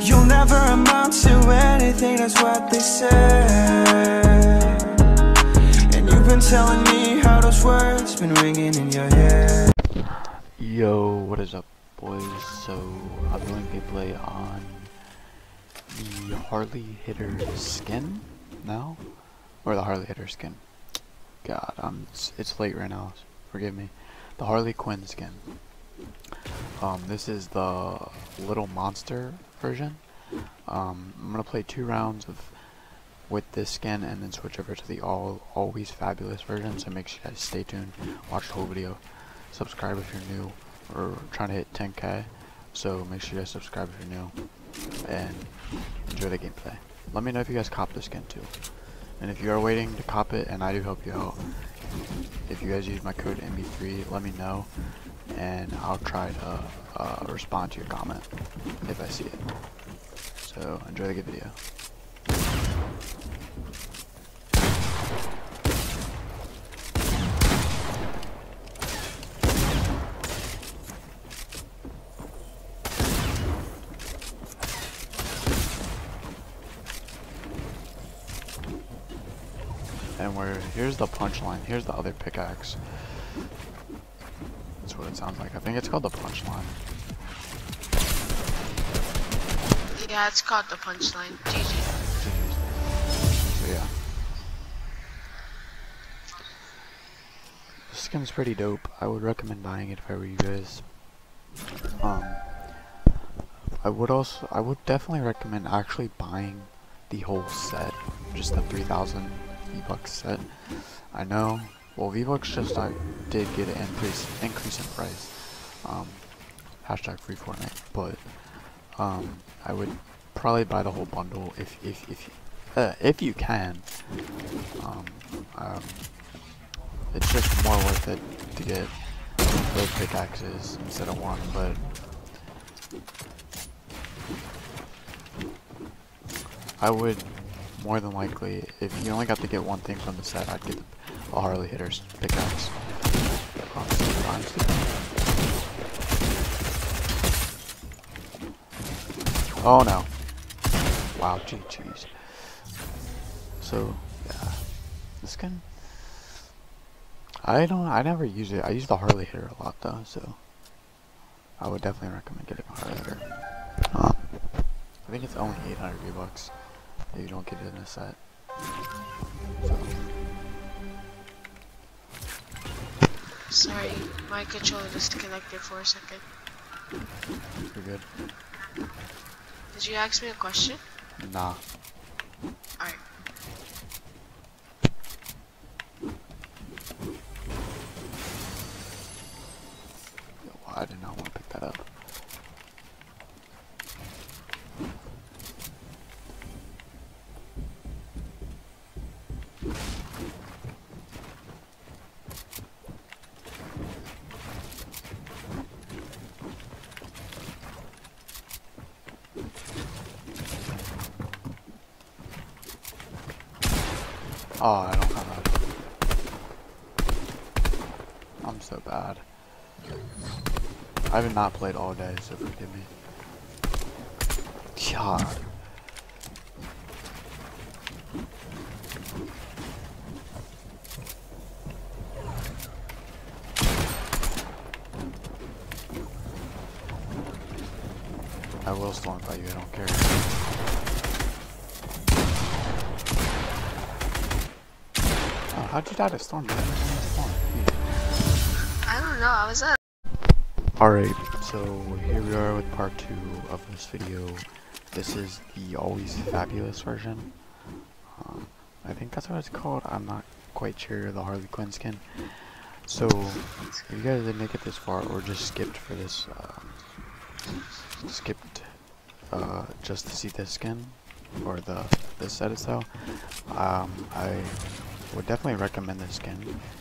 You'll never amount to anything, that's what they said. And you've been telling me how those words been ringing in your head. Yo, what is up, boys? So, I'm doing gameplay on the Harley Hitter skin now. Or the Harley Hitter skin. God, it's late right now, forgive me. The Harley Quinn skin. This is the Little Monster version. I'm gonna play 2 rounds with this skin and then switch over to the always fabulous version, so make sure you guys stay tuned, watch the whole video, subscribe if you're new, or trying to hit 10K, so make sure you guys subscribe if you're new, and enjoy the gameplay. Let me know if you guys cop this skin too, and if you are waiting to cop it, and I do help you out, if you guys use my code MB3, let me know, and I'll try to respond to your comment if I see it. So enjoy the good video. And here's the punchline, here's the other pickaxe. That's what it sounds like. I think it's called the punchline. Yeah, it's called the punchline. GG. So yeah. This skin's pretty dope. I would recommend buying it if I were you guys. I would definitely recommend actually buying the whole set. Just the 3,000 V-Bucks set. I know. Well, V-Bucks just did get an increase in price. Hashtag free Fortnite. But I would probably buy the whole bundle if you can. It's just more worth it to get those pickaxes instead of one. But I would more than likely, if you only got to get one thing from the set, I'd get a Harley Hitter's pickaxe. Oh no. Wow, jeez. So yeah. This skin, I never use it. I use the Harley Hitter a lot though, so I would definitely recommend getting a Harley Hitter. I think it's only 800 V-Bucks if you don't get it in a set. So. Sorry, my controller disconnected for a second. You're good. Did you ask me a question? Nah. Alright. Well, I did not want to pick that up. Oh, I don't have that. I'm so bad. I have not played all day, so forgive me. God. I will storm by you, I don't care. How'd you die to storm? I don't know, I was up. Alright, so here we are with part 2 of this video. This is the always fabulous version. I think that's what it's called. I'm not quite sure, the Harley Quinn skin. So, if you guys didn't make it this far or just skipped for this, just to see this skin, or this set itself, I would definitely recommend this skin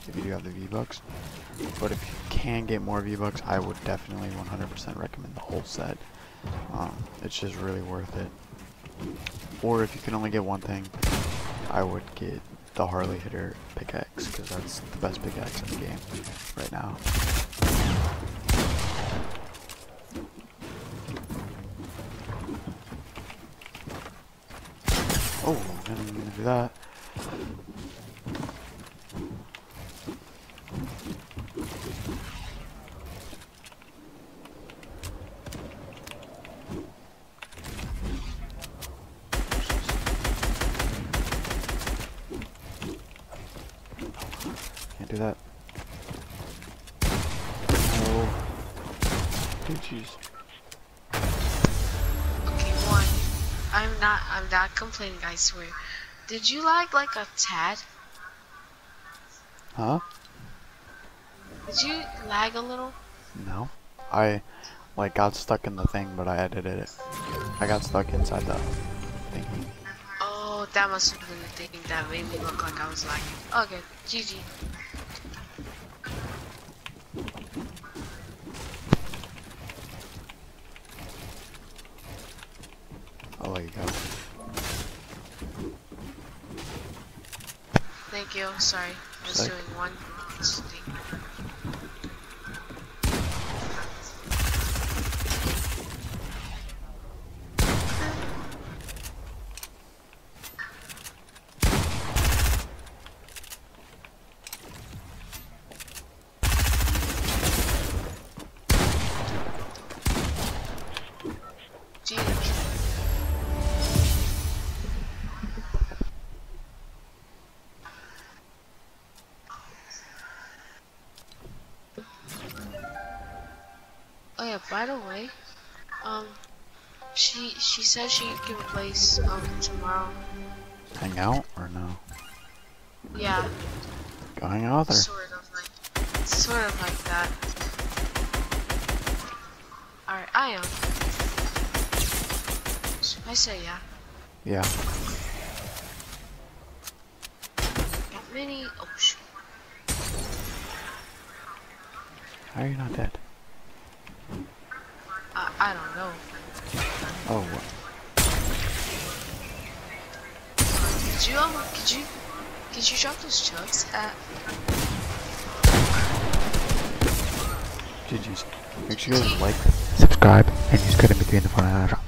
if you do have the V-Bucks, but if you can get more V-Bucks, I would definitely 100% recommend the whole set. It's just really worth it. Or if you can only get one thing, I would get the Harley Hitter pickaxe, because that's the best pickaxe in the game right now. Oh, I didn't mean to do that. Can't do that. Oh. Jeez. I'm not complaining, I swear. Did you like a tad? Huh? Did you lag a little? No. I like got stuck in the thing, but I edited it. I got stuck inside the thingy. Oh, that must have been the thing that made me look like I was lagging. Okay, GG. I'll let you go. Thank you. Sorry, I'm just doing one thing. Jeez. By the way, she said she can place tomorrow. Hang out or no? Yeah. Go hang out there. Sort of like that. All right, I am. I say yeah. Yeah. Got many. Oh shoot. How are you not dead? I don't know. Oh, what? Did you drop those chucks at? Did you? Make sure you like, subscribe, and use code in between the Fortnite.